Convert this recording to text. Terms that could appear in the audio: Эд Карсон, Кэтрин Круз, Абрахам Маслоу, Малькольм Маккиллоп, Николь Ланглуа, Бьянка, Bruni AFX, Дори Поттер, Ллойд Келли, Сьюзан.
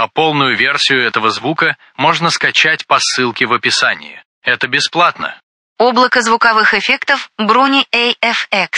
А полную версию этого звука можно скачать по ссылке в описании. Это бесплатно. Облако звуковых эффектов Bruni AFX.